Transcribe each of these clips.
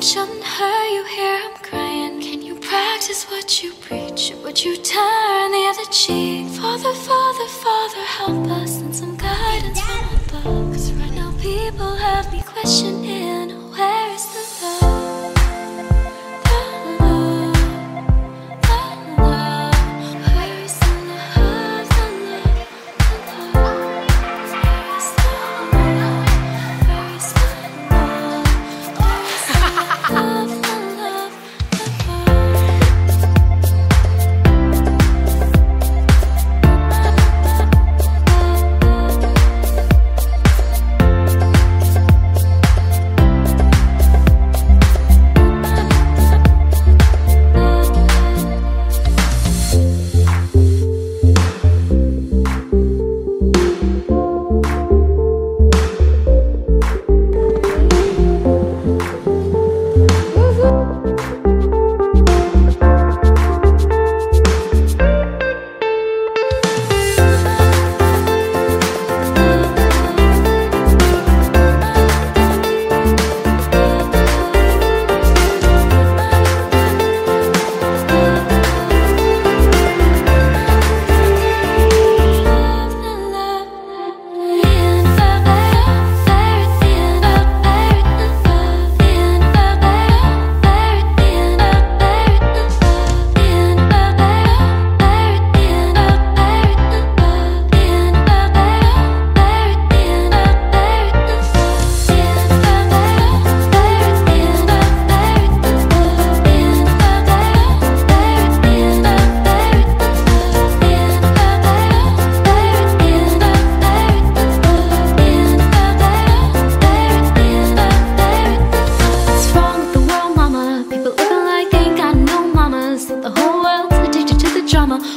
attention, her you hear I'm crying. Can you practice what you preach? Would you turn the other cheek? Father, Father, Father, help us, and some guidance from above. Cause right now people have me questioning, where is the love?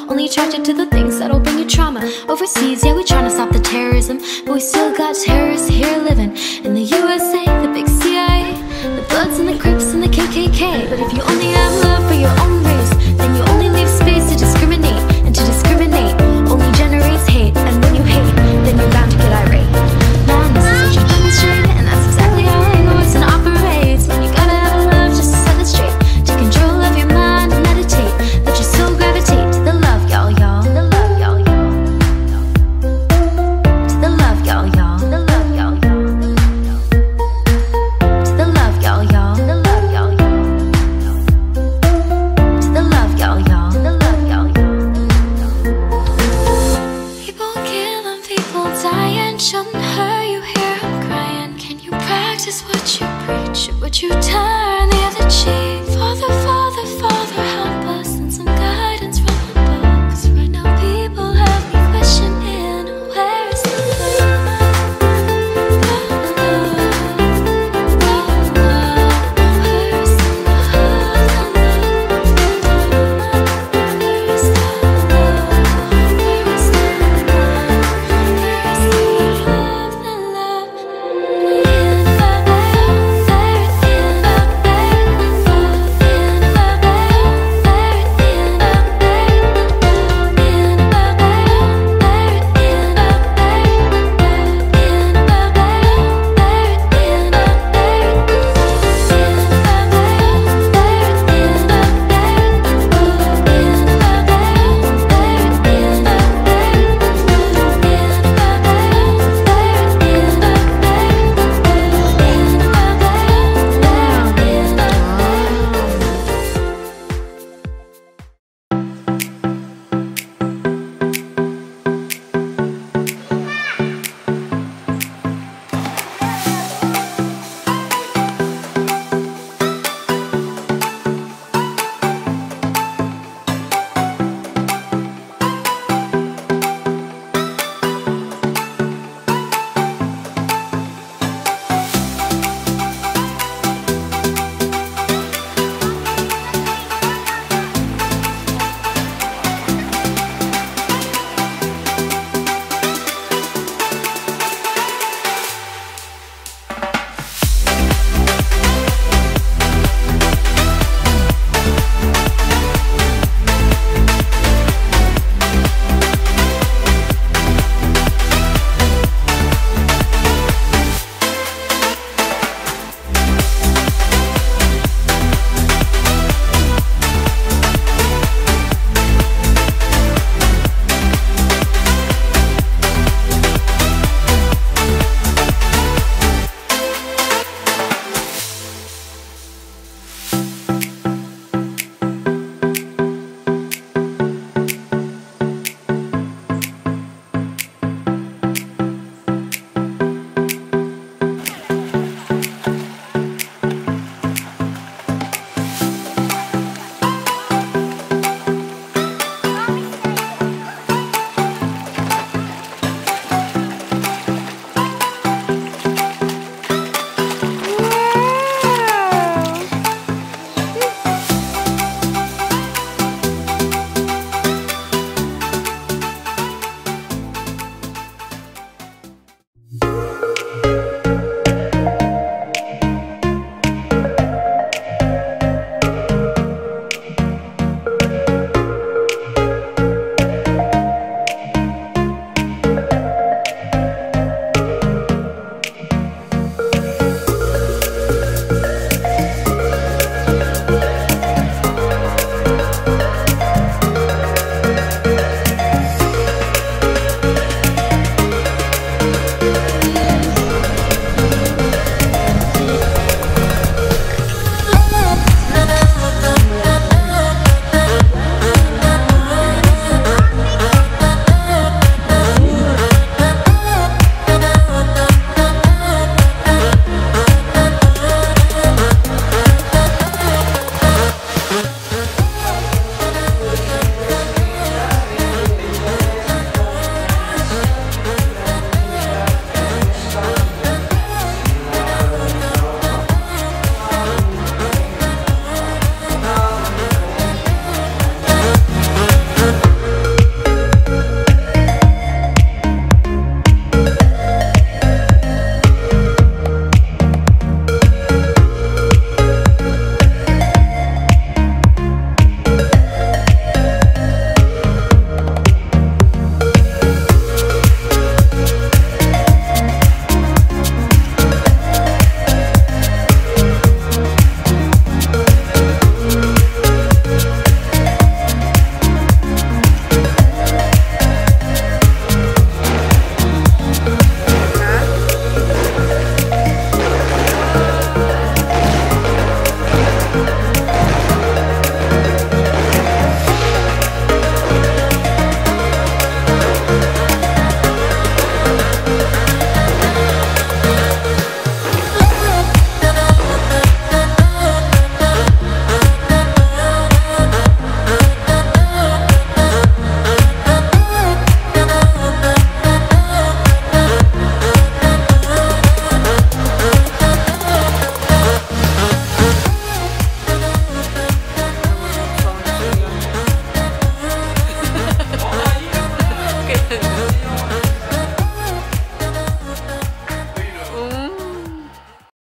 Only attracted to the things that'll bring you trauma. Overseas, yeah, we tryna stop the terrorism, but we still got terrorists here living in the USA, the big CIA, the Bloods and the Crips and the KKK. But if you only have love for your own race, then you only leave space to discriminate. And to discriminate only generates hate. And when you hate, then you're bound to get irate. Man, this is what you're demonstrating, and that's exactly how Anglo-Western operates. Man, you gotta have love just to set it straight. Take control of your mind and meditate. Let your soul gravitate to the I'm